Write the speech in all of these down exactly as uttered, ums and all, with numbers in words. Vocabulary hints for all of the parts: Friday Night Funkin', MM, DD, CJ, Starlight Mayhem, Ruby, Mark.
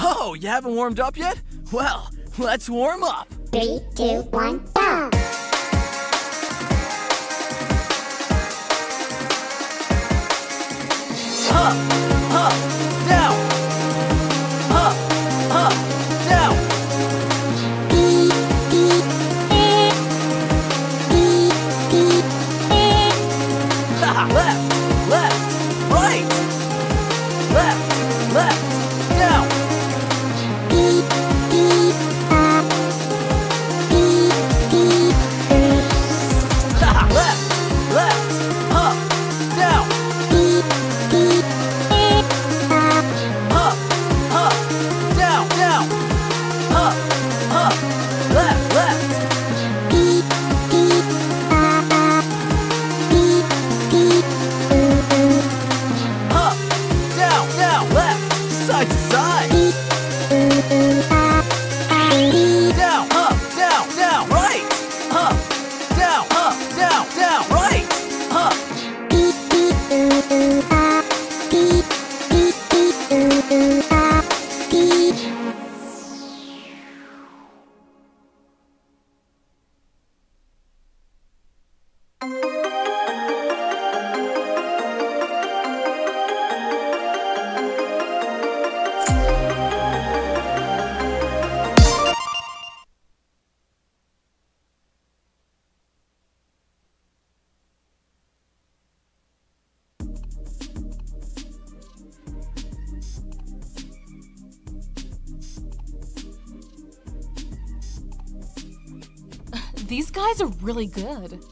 Oh, you haven't warmed up yet? Well, let's warm up. Three, two, one, go! Up, up, down. Up, up, down. Beep, beep, beep. Beep, beep, beep. Left, left, right. Left, left, down. Beep, beep, up. Beep, beep, beep. Left, left. These guys are really good.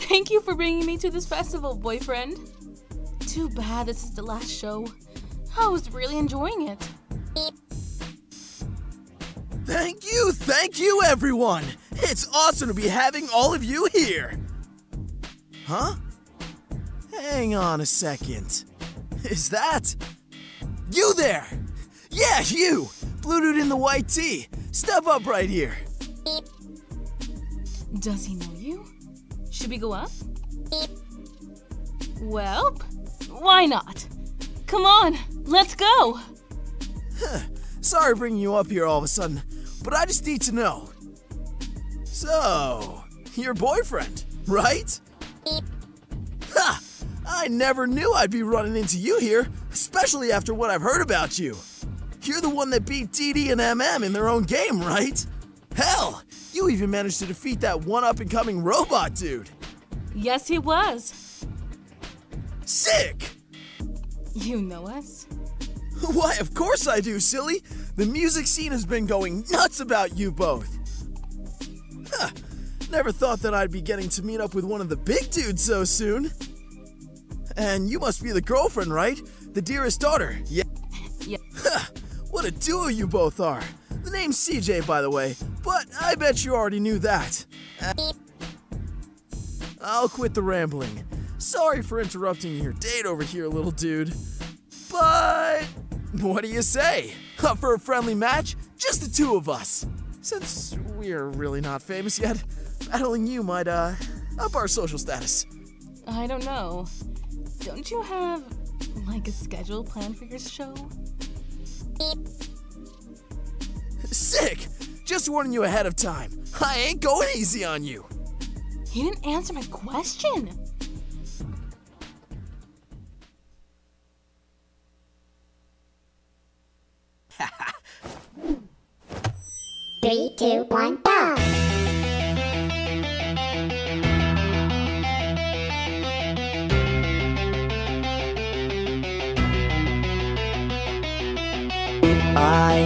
Thank you for bringing me to this festival, boyfriend. Too bad this is the last show. I was really enjoying it. Thank you, thank you, everyone. It's awesome to be having all of you here. Huh? Hang on a second. Is that... you there? Yeah, you! Blue dude in the white tee. Step up right here. Does he know you? Should we go up? Well, why not? Come on, let's go. Sorry bringing you up here all of a sudden, but I just need to know. So, your boyfriend, right? Ha! I never knew I'd be running into you here, especially after what I've heard about you. You're the one that beat D D and M M in their own game, right? Hell, you even managed to defeat that one up-and-coming robot dude. Yes, he was. Sick! You know us? Why, of course I do, silly. The music scene has been going nuts about you both. Huh, never thought that I'd be getting to meet up with one of the big dudes so soon. And you must be the girlfriend, right? The dearest daughter, yeah? Yeah. Huh, what a duo you both are. The name's C J, by the way, but I bet you already knew that. Uh, I'll quit the rambling. Sorry for interrupting your date over here, little dude. But what do you say? Up for a friendly match? Just the two of us. Since we're really not famous yet, battling you might uh up our social status. I don't know. Don't you have like a schedule planned for your show? Sick! Just warning you ahead of time. I ain't going easy on you. You didn't answer my question. Three, two, one, go! I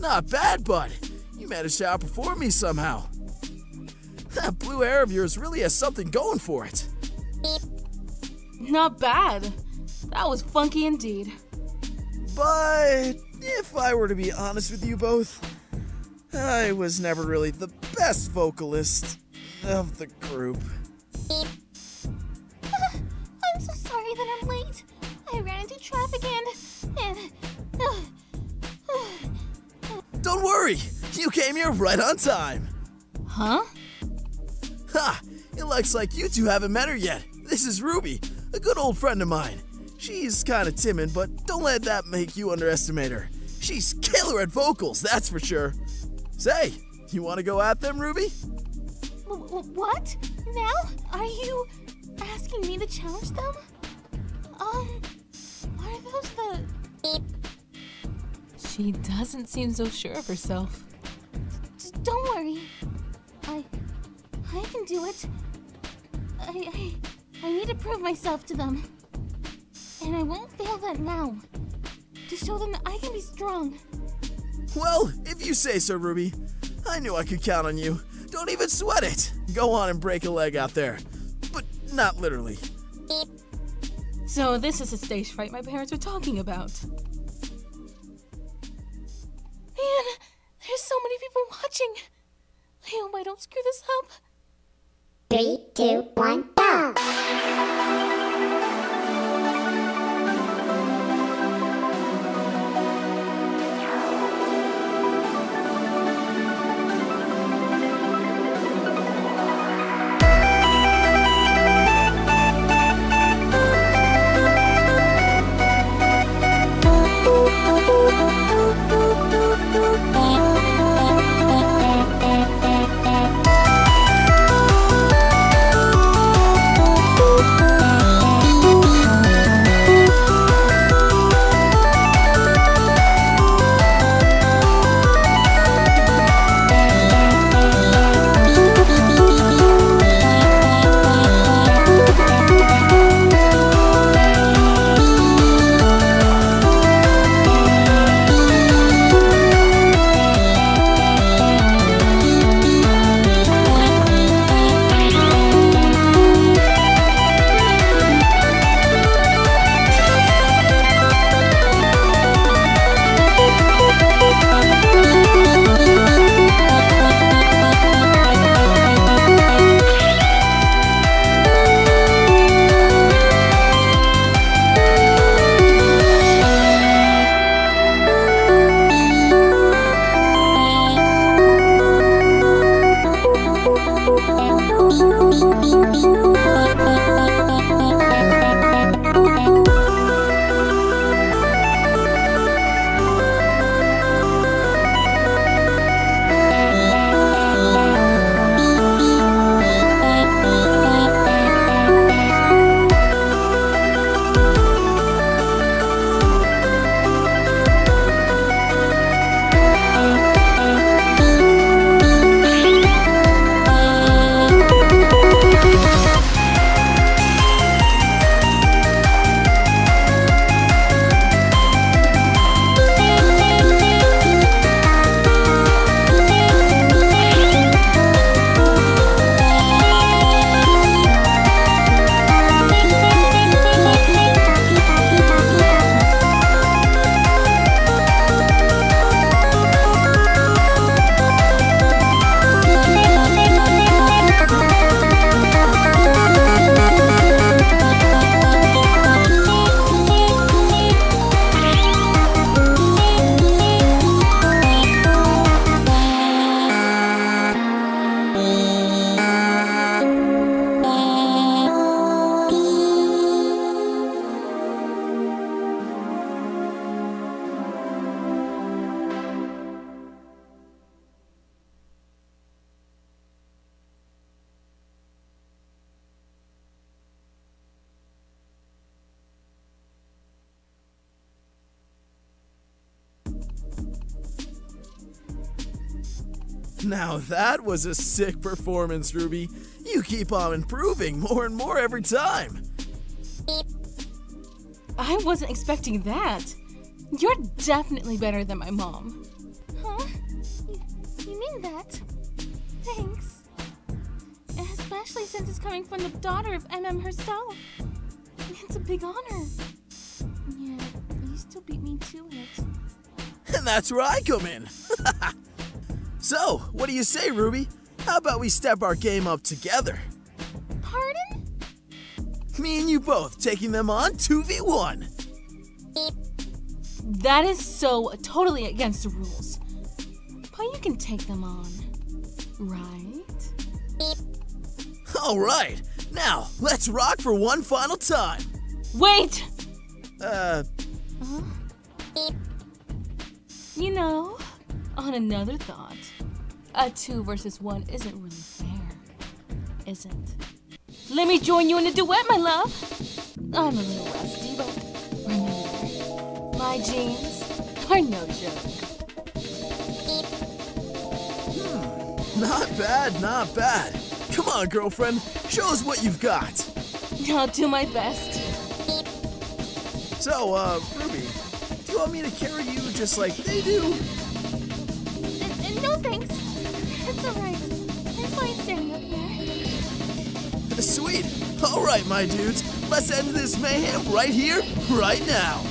Not bad, bud. You managed to outperform me somehow. That blue hair of yours really has something going for it. Not bad. That was funky indeed. But if I were to be honest with you both, I was never really the best vocalist of the group. I'm so sorry that I'm late. I ran into traffic and... and... Uh, Don't worry, you came here right on time. Huh? Ha! It looks like you two haven't met her yet. This is Ruby, a good old friend of mine. She's kinda timid, but don't let that make you underestimate her. She's killer at vocals, that's for sure. Say, you wanna go at them, Ruby? What? Now? Are you asking me to challenge them? Um, are those the... She doesn't seem so sure of herself. D- don't worry. I... I can do it. I, I... I need to prove myself to them. And I won't fail that now. To show them that I can be strong. Well, if you say so, Ruby. I knew I could count on you. Don't even sweat it. Go on and break a leg out there. But not literally. So this is the stage fright my parents were talking about. Man, there's so many people watching. I hope I don't screw this up. Three, two, one, go! Oh, Now that was a sick performance, Ruby. You keep on improving more and more every time. I wasn't expecting that. You're definitely better than my mom. Huh? You, you mean that? Thanks. Especially since it's coming from the daughter of M M herself. It's a big honor. Yeah, you still beat me to it. And that's where I come in. So, what do you say, Ruby? How about we step our game up together? Pardon? Me and you both taking them on two v one. That is so totally against the rules. But you can take them on, right? All right. Now, let's rock for one final time. Wait! Uh... Huh? You know, on another thought, a two versus one isn't really fair, is it? Let me join you in a duet, my love. I'm a little rusty, but remember, my jeans are no joke. Hmm, not bad, not bad. Come on, girlfriend, show us what you've got. I'll do my best. So, uh, Ruby, do you want me to carry you just like they do? Uh, no thanks. It's alright. I'm fine standing up there. Sweet. Alright, my dudes. Let's end this mayhem right here, right now.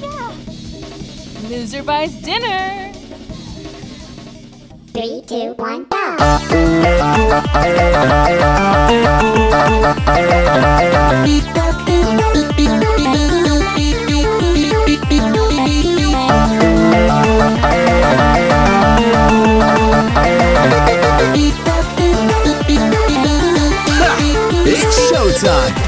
Yeah. Loser buys dinner. Three, two, one, go. It's showtime.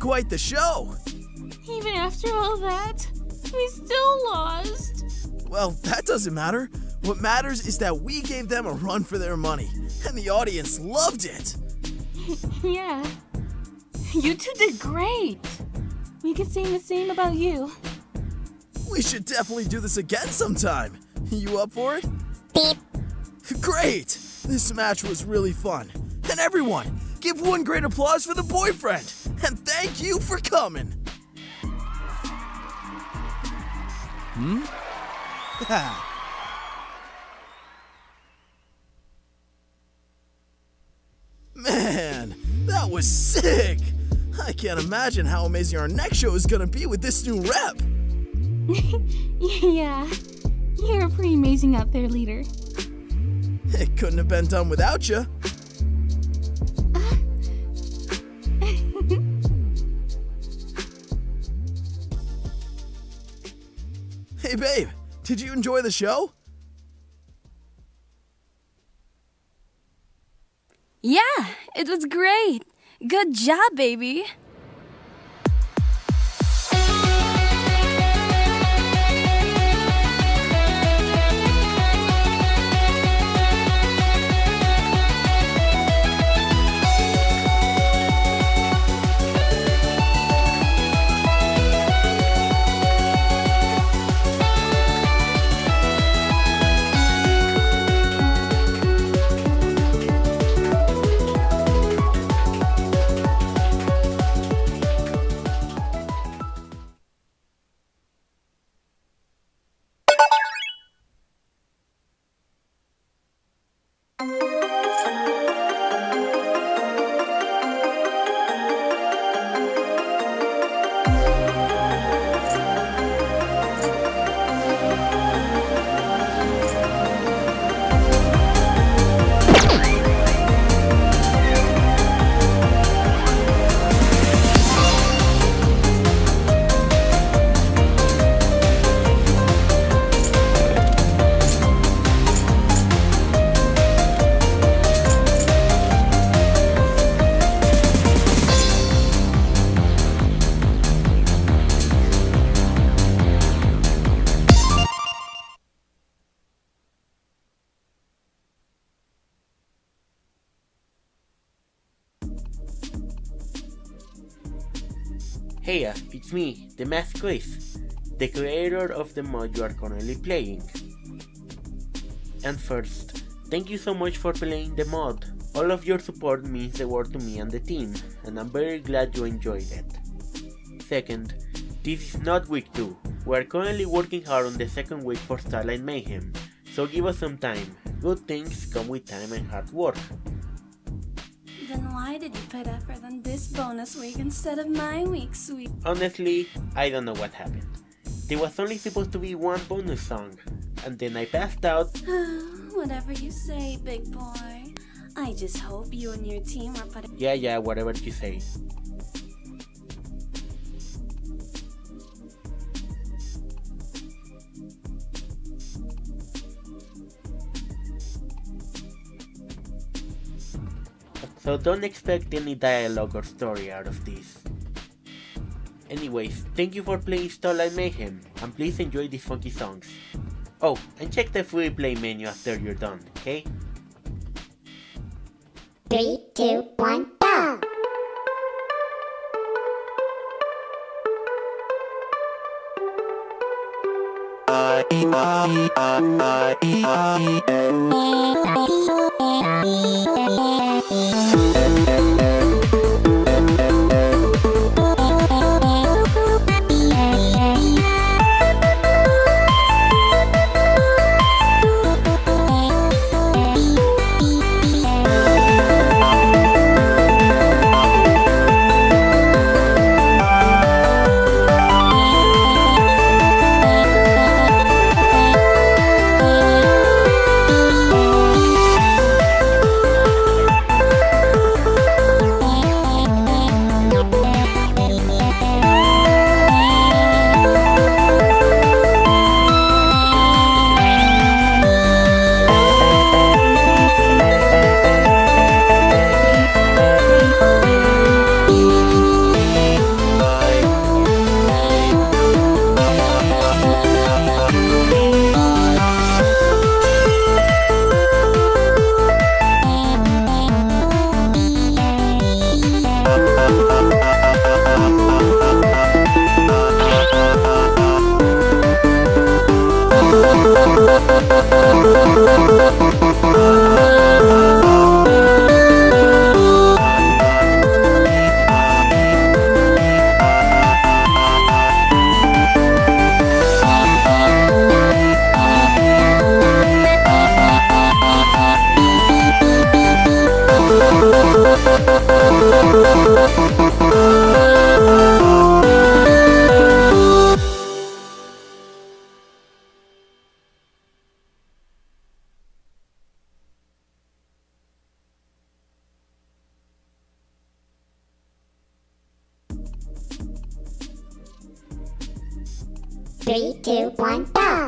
Quite the show. Even after all that, we still lost. Well, that doesn't matter. What matters is that we gave them a run for their money, and the audience loved it. Yeah. You two did great. We could sing the same about you. We should definitely do this again sometime. You up for it? Beep. Great. This match was really fun. And everyone, give one great applause for the boyfriend. And thank Thank you for coming. Hmm? Ha. Man, that was sick! I can't imagine how amazing our next show is gonna be with this new rep! Yeah, you're pretty amazing out there, leader. It couldn't have been done without you. Uh. Hey babe, did you enjoy the show? Yeah, it was great. Good job, baby. Heya, it's me, the Math Quiz, the creator of the mod you are currently playing. And first, thank you so much for playing the mod. All of your support means the world to me and the team, and I'm very glad you enjoyed it. Second, this is not week two, we are currently working hard on the second week for Starlight Mayhem, so give us some time. Good things come with time and hard work. Then why did you put effort on this bonus week instead of my week's week? Honestly, I don't know what happened. There was only supposed to be one bonus song, and then I passed out. Whatever you say, big boy. I just hope you and your team are putting- Yeah, yeah, whatever you say. So don't expect any dialogue or story out of this. Anyways, thank you for playing Starlight Mayhem, and please enjoy these funky songs. Oh, and check the free play menu after you're done, okay? three, two, one, go! Three, two, one, go!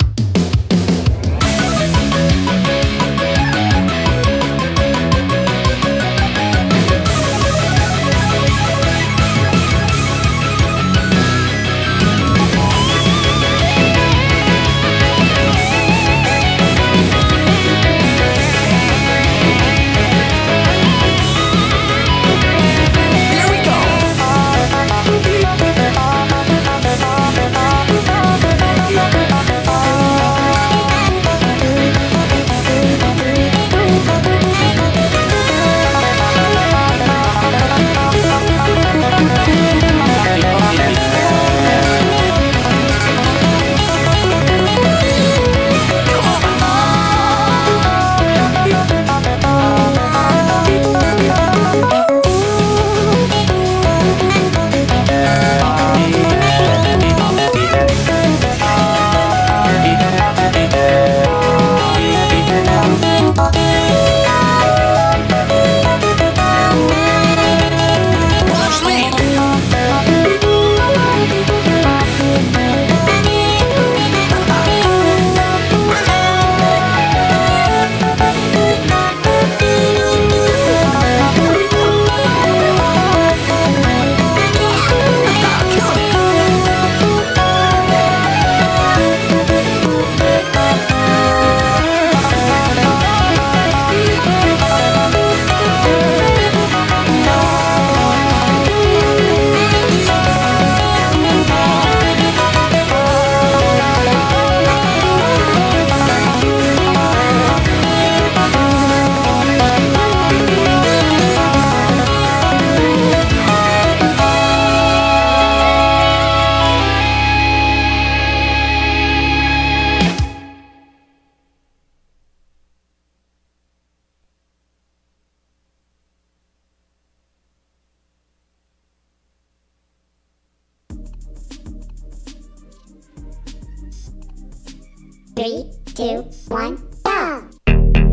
Three, two, one. Hey!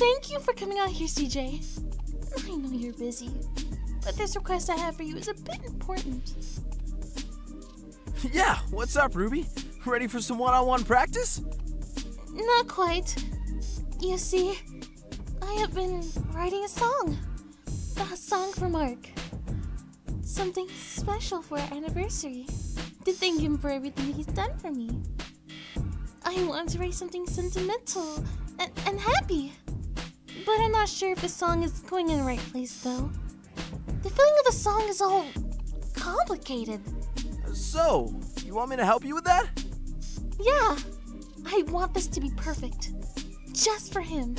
Thank you for coming out here, C J. I know you're busy, but this request I have for you is a bit important. Yeah, what's up, Ruby? Ready for some one-on-one practice? Not quite. You see, I have been writing a song. A song for Mark. Something special for our anniversary. To thank him for everything he's done for me. I want to write something sentimental and, and happy. But I'm not sure if the song is going in the right place, though. The feeling of the song is all complicated. So, you want me to help you with that? Yeah, I want this to be perfect. Just for him.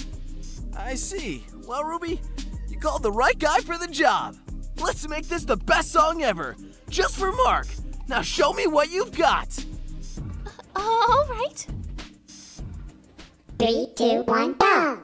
I see. Well, Ruby, you called the right guy for the job. Let's make this the best song ever. Just for Mark. Now show me what you've got. Uh, all right. Three, two, one, go.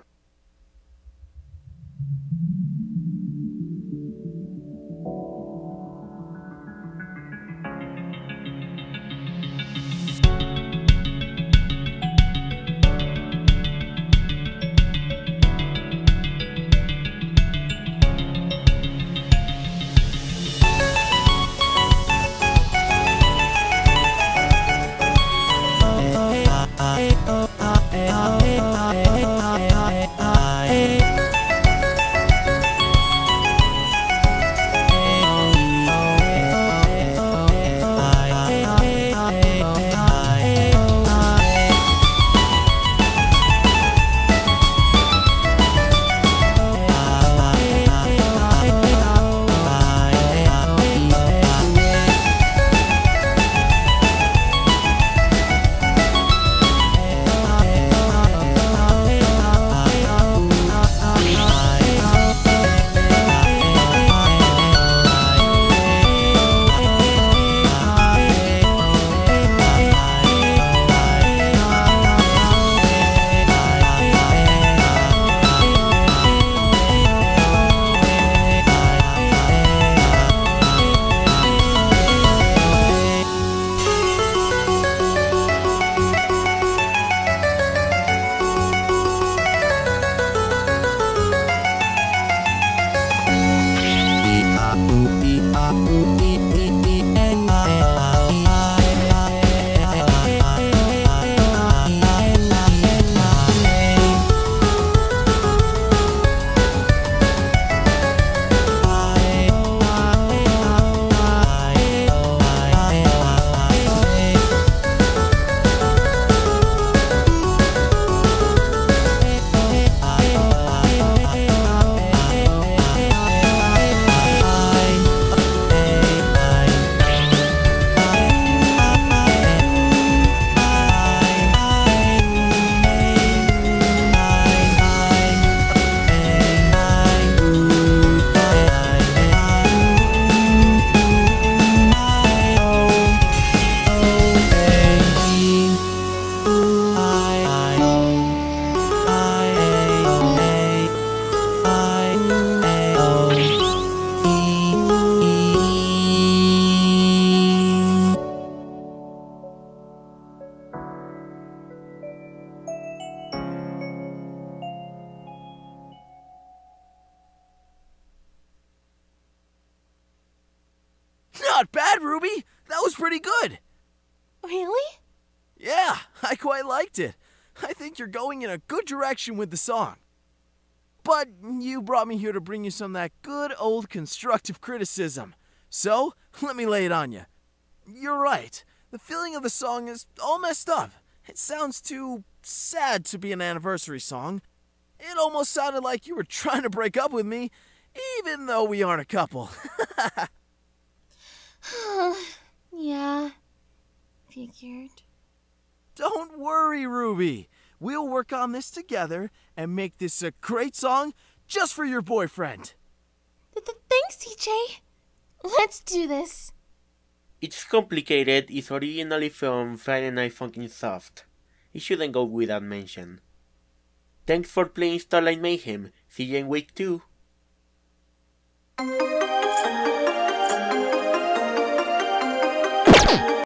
Not bad, Ruby. That was pretty good. Really? Yeah, I quite liked it. I think you're going in a good direction with the song. But you brought me here to bring you some of that good old constructive criticism. So, let me lay it on you. You're right. The feeling of the song is all messed up. It sounds too sad to be an anniversary song. It almost sounded like you were trying to break up with me, even though we aren't a couple. Yeah, figured. Don't worry, Ruby. We'll work on this together and make this a great song just for your boyfriend. Thanks, C J. Let's do this. It's Complicated is originally from Friday Night Funkin' Soft. It shouldn't go without mention. Thanks for playing Starlight Mayhem. See you in week two.